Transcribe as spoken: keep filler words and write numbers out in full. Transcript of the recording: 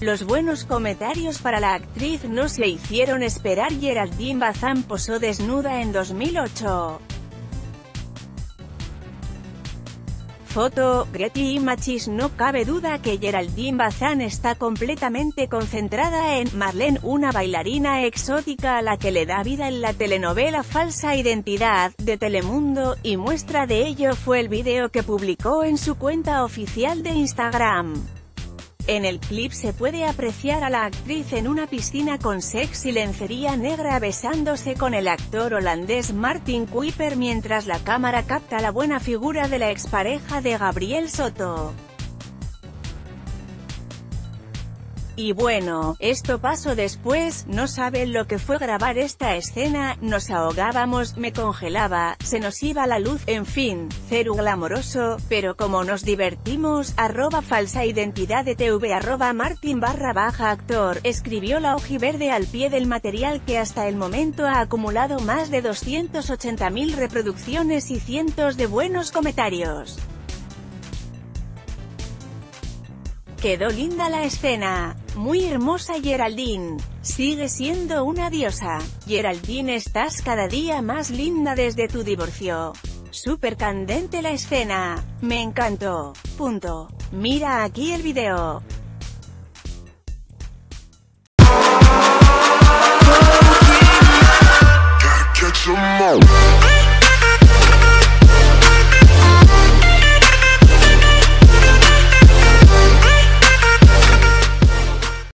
Los buenos comentarios para la actriz no se hicieron esperar. Geraldine Bazán posó desnuda en dos mil ocho. Foto, Getty Images. No cabe duda que Geraldine Bazán está completamente concentrada en Marlene, una bailarina exótica a la que le da vida en la telenovela Falsa Identidad, de Telemundo, y muestra de ello fue el video que publicó en su cuenta oficial de Instagram. En el clip se puede apreciar a la actriz en una piscina con sexy lencería negra besándose con el actor holandés Martin Kuiper mientras la cámara capta la buena figura de la expareja de Gabriel Soto. Y bueno, esto pasó después. No saben lo que fue grabar esta escena, nos ahogábamos, me congelaba, se nos iba la luz, en fin, cero glamoroso, pero como nos divertimos. Arroba falsa identidad de T V, arroba Martin barra baja actor, escribió la ojiverde al pie del material que hasta el momento ha acumulado más de doscientas ochenta mil reproducciones y cientos de buenos comentarios. Quedó linda la escena, muy hermosa Geraldine, sigue siendo una diosa. Geraldine, estás cada día más linda desde tu divorcio. Súper candente la escena, me encantó. Punto. Mira aquí el video.